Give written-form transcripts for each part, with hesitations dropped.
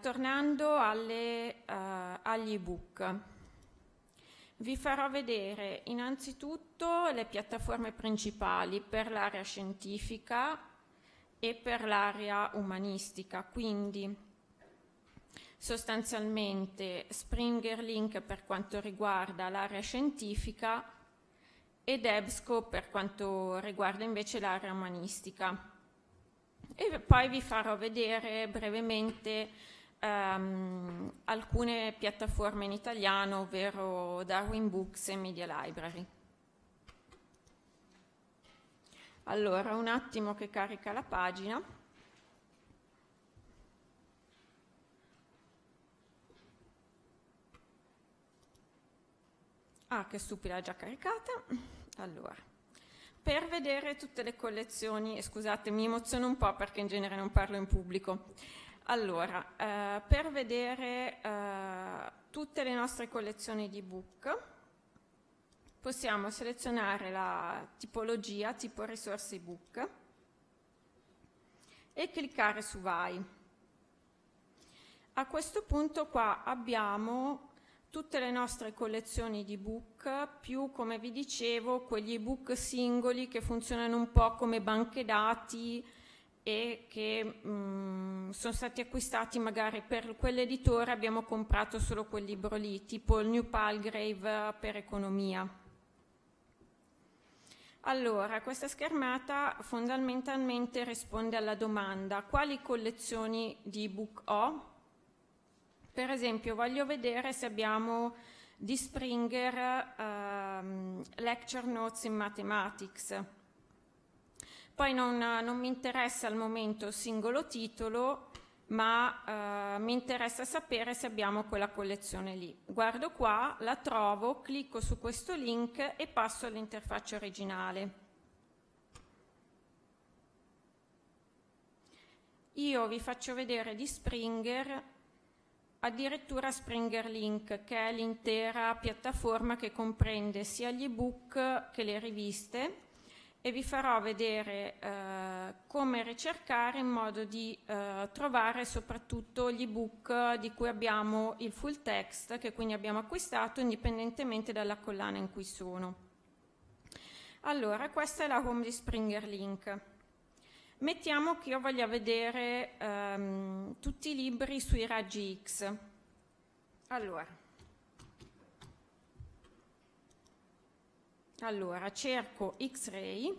Tornando agli ebook, vi farò vedere innanzitutto le piattaforme principali per l'area scientifica e per l'area umanistica, quindi sostanzialmente SpringerLink per quanto riguarda l'area scientifica ed EBSCO per quanto riguarda invece l'area umanistica. E poi vi farò vedere brevemente alcune piattaforme in italiano, ovvero Darwin Books e Media Library. Allora, un attimo che carica la pagina. Ah, che stupida, l'ha già caricata. Allora, per vedere tutte le collezioni, scusate mi emoziono un po' perché in genere non parlo in pubblico, allora per vedere tutte le nostre collezioni di ebook possiamo selezionare la tipologia, tipo risorse ebook, e cliccare su vai. A questo punto qua abbiamo tutte le nostre collezioni di ebook, più, come vi dicevo, quegli ebook singoli che funzionano un po' come banche dati e che sono stati acquistati magari per quell'editore, abbiamo comprato solo quel libro lì, tipo il New Palgrave per economia. Allora, questa schermata fondamentalmente risponde alla domanda: quali collezioni di ebook ho? Per esempio voglio vedere se abbiamo di Springer Lecture Notes in Mathematics. Poi non mi interessa al momento il singolo titolo, ma mi interessa sapere se abbiamo quella collezione lì. Guardo qua, la trovo, clicco su questo link e passo all'interfaccia originale. Io vi faccio vedere di Springer, addirittura SpringerLink, che è l'intera piattaforma che comprende sia gli ebook che le riviste, e vi farò vedere come ricercare in modo di trovare soprattutto gli ebook di cui abbiamo il full text, che quindi abbiamo acquistato indipendentemente dalla collana in cui sono. Allora, questa è la home di SpringerLink. Mettiamo che io voglia vedere tutti i libri sui raggi X. Allora cerco X-ray.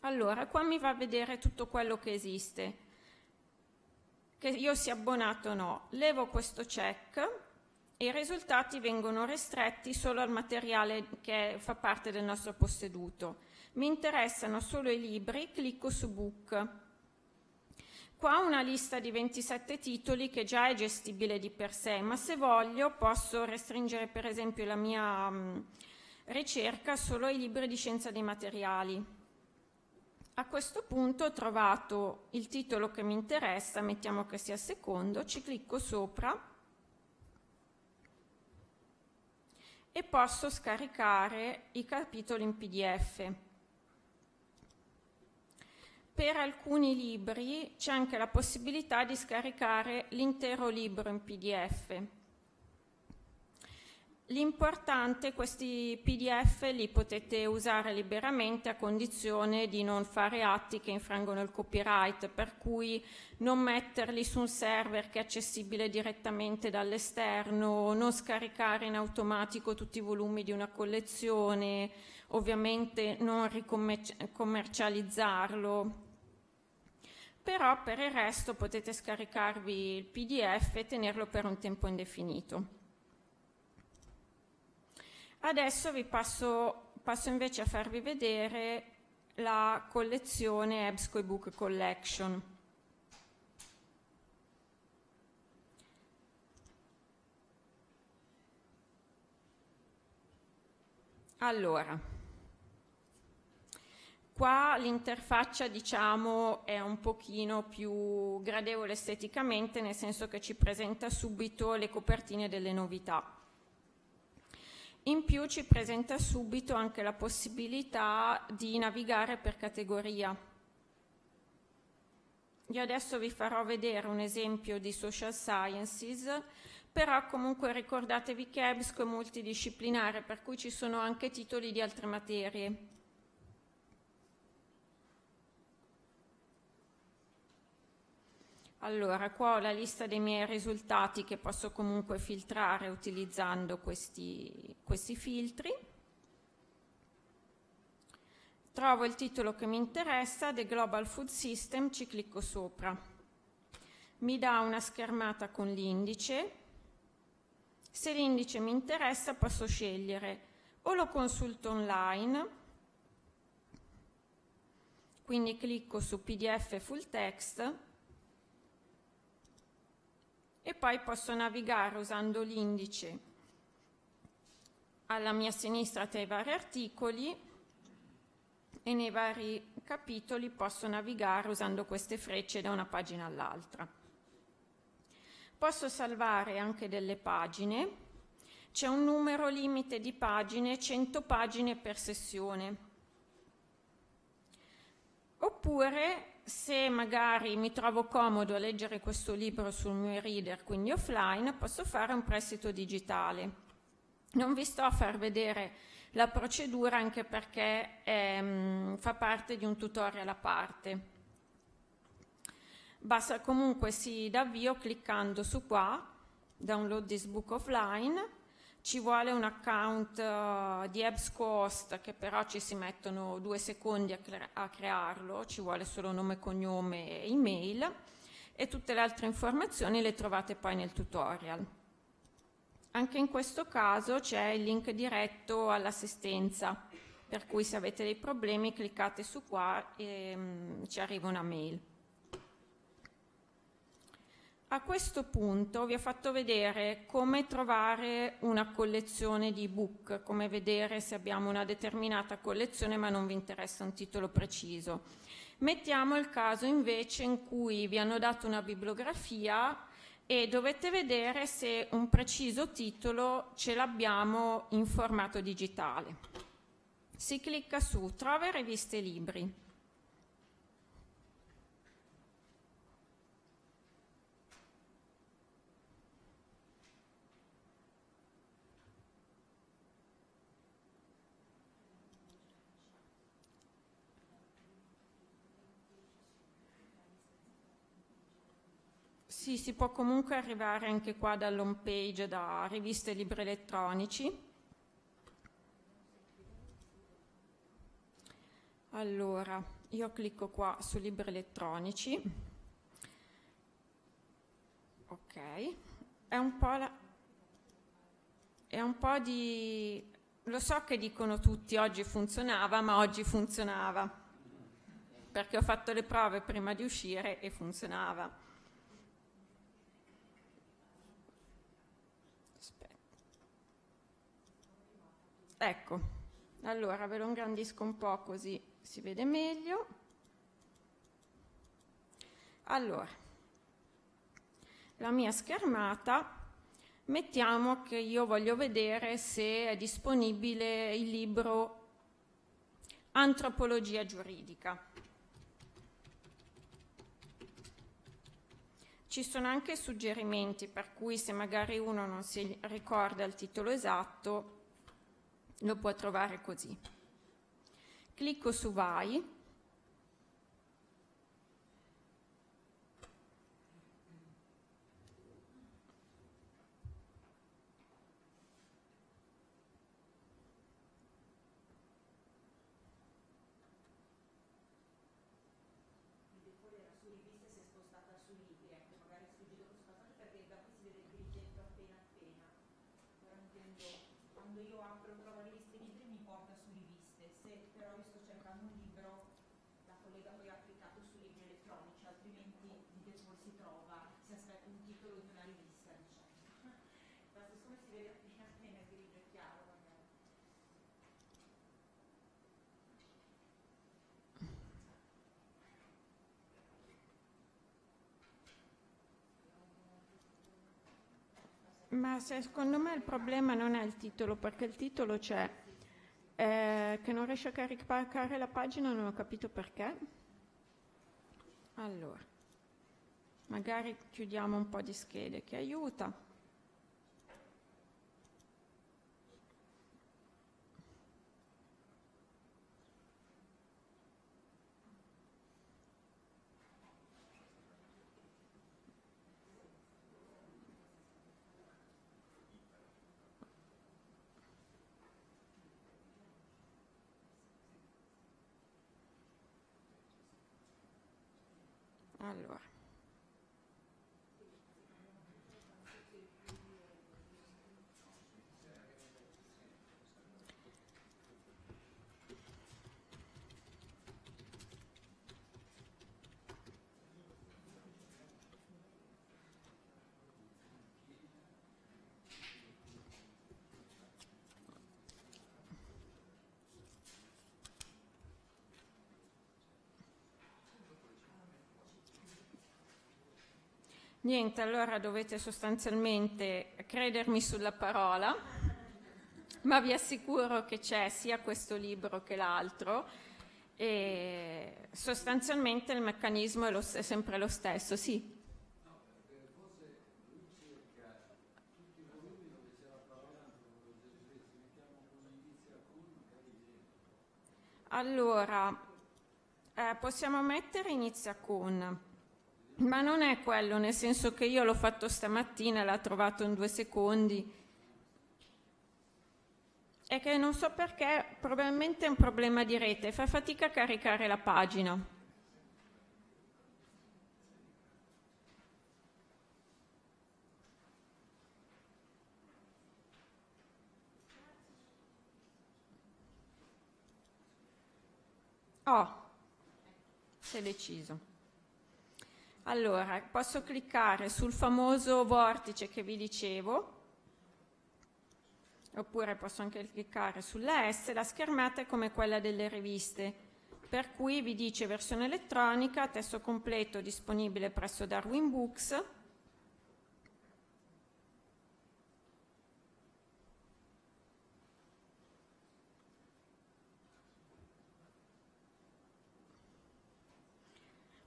Allora, qua mi va a vedere tutto quello che esiste, che io sia abbonato o no. Levo questo check e i risultati vengono ristretti solo al materiale che fa parte del nostro posseduto. Mi interessano solo i libri, clicco su Book. Qua ho una lista di 27 titoli che già è gestibile di per sé, ma se voglio posso restringere per esempio la mia ricerca solo ai libri di scienza dei materiali. A questo punto ho trovato il titolo che mi interessa, mettiamo che sia il secondo, ci clicco sopra e posso scaricare i capitoli in PDF. Per alcuni libri c'è anche la possibilità di scaricare l'intero libro in PDF. L'importante, questi PDF li potete usare liberamente a condizione di non fare atti che infrangono il copyright, per cui non metterli su un server che è accessibile direttamente dall'esterno, non scaricare in automatico tutti i volumi di una collezione, ovviamente non ricommercializzarlo. Però per il resto potete scaricarvi il PDF e tenerlo per un tempo indefinito. Adesso vi passo invece a farvi vedere la collezione EBSCO Ebook Collection. Allora, qua l'interfaccia, diciamo, è un pochino più gradevole esteticamente, nel senso che ci presenta subito le copertine delle novità. In più ci presenta subito anche la possibilità di navigare per categoria. Io adesso vi farò vedere un esempio di social sciences, però comunque ricordatevi che EBSCO è multidisciplinare, per cui ci sono anche titoli di altre materie. Allora, qua ho la lista dei miei risultati che posso comunque filtrare utilizzando questi filtri. Trovo il titolo che mi interessa, The Global Food System, ci clicco sopra. Mi dà una schermata con l'indice. Se l'indice mi interessa posso scegliere o lo consulto online, quindi clicco su PDF Full Text, e poi posso navigare usando l'indice alla mia sinistra tra i vari articoli, e nei vari capitoli posso navigare usando queste frecce da una pagina all'altra. Posso salvare anche delle pagine. C'è un numero limite di pagine, 100 pagine per sessione. Oppure, se magari mi trovo comodo a leggere questo libro sul mio e-reader, quindi offline, posso fare un prestito digitale. Non vi sto a far vedere la procedura, anche perché fa parte di un tutorial a parte. Basta comunque si dà avvio cliccando su qua, download this book offline. Ci vuole un account di EBSCOhost, che però ci si mettono 2 secondi a crearlo, ci vuole solo nome, cognome e email, e tutte le altre informazioni le trovate poi nel tutorial. Anche in questo caso c'è il link diretto all'assistenza, per cui se avete dei problemi cliccate su qua e ci arriva una mail. A questo punto vi ho fatto vedere come trovare una collezione di ebook, come vedere se abbiamo una determinata collezione ma non vi interessa un titolo preciso. Mettiamo il caso invece in cui vi hanno dato una bibliografia e dovete vedere se un preciso titolo ce l'abbiamo in formato digitale. Si clicca su Trova riviste e libri. Sì, si può comunque arrivare anche qua dall'home page, da riviste e libri elettronici. Allora, io clicco qua su libri elettronici. Ok, è un po' di... Lo so che dicono tutti oggi funzionava, ma oggi funzionava, perché ho fatto le prove prima di uscire e funzionava. Ecco, allora ve lo ingrandisco un po' così si vede meglio. Allora, la mia schermata, mettiamo che io voglio vedere se è disponibile il libro Antropologia giuridica. Ci sono anche suggerimenti, per cui se magari uno non si ricorda il titolo esatto, lo può trovare così. Clicco su Vai. Ma secondo me il problema non è il titolo, perché il titolo c'è, che non riesce a caricare la pagina, non ho capito perché. Allora, Magari chiudiamo un po' di schede che aiuta. Allora. Niente, allora dovete sostanzialmente credermi sulla parola, ma vi assicuro che c'è sia questo libro che l'altro e sostanzialmente il meccanismo è, è sempre lo stesso, sì? Allora, possiamo mettere inizia con... Ma non è quello, nel senso che io l'ho fatto stamattina, l'ha trovato in 2 secondi. È che non so perché, probabilmente è un problema di rete, fa fatica a caricare la pagina. Oh, si è deciso. Allora, posso cliccare sul famoso vortice che vi dicevo, oppure posso anche cliccare sulla S, la schermata è come quella delle riviste, per cui vi dice versione elettronica, testo completo disponibile presso Darwin Books.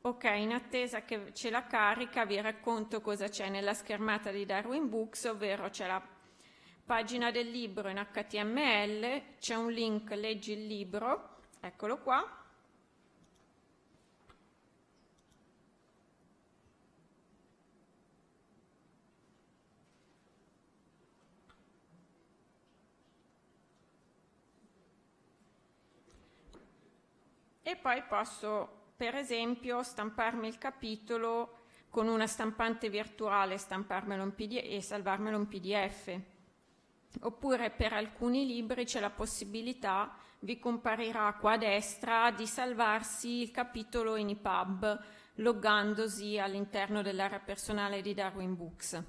Ok, in attesa che ce la carica vi racconto cosa c'è nella schermata di Darwin Books, ovvero c'è la pagina del libro in HTML, c'è un link leggi il libro, eccolo qua. E poi posso... per esempio stamparmi il capitolo con una stampante virtuale, stamparmelo in PDF e salvarmelo in PDF. Oppure per alcuni libri c'è la possibilità, vi comparirà qua a destra, di salvarsi il capitolo in EPUB loggandosi all'interno dell'area personale di Darwin Books.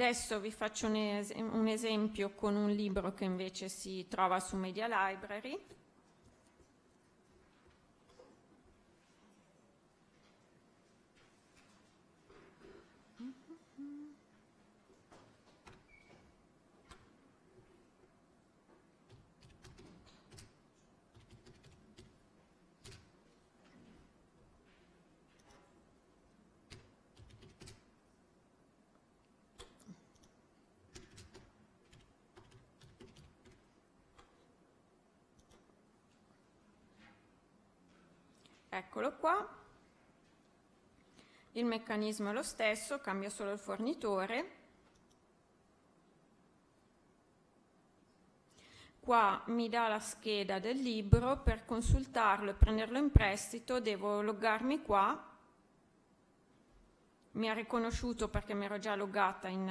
Adesso vi faccio un esempio con un libro che invece si trova su Media Library. Eccolo qua, il meccanismo è lo stesso, cambia solo il fornitore. Qua mi dà la scheda del libro, per consultarlo e prenderlo in prestito devo loggarmi qua. Mi ha riconosciuto perché mi ero già loggata in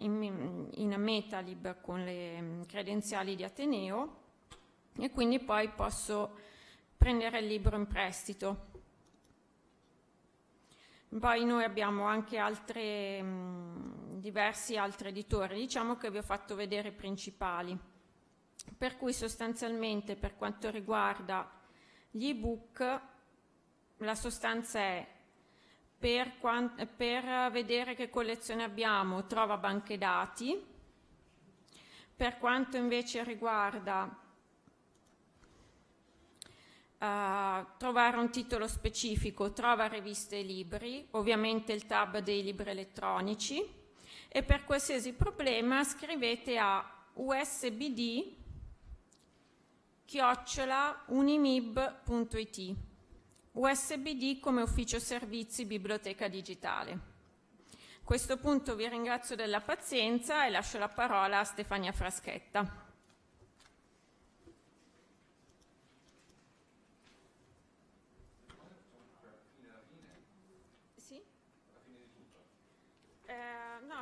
MetaLib con le credenziali di Ateneo e quindi poi posso... prendere il libro in prestito. Poi noi abbiamo anche diversi altri editori, diciamo che vi ho fatto vedere i principali, per cui sostanzialmente per quanto riguarda gli ebook la sostanza è per vedere che collezione abbiamo trova banche dati, per quanto invece riguarda trovare un titolo specifico, trova riviste e libri, ovviamente il tab dei libri elettronici, e per qualsiasi problema scrivete a usbd-unimib.it, usbd come ufficio servizi biblioteca digitale. A questo punto vi ringrazio della pazienza e lascio la parola a Stefania Fraschetta.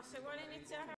Se vuole iniziare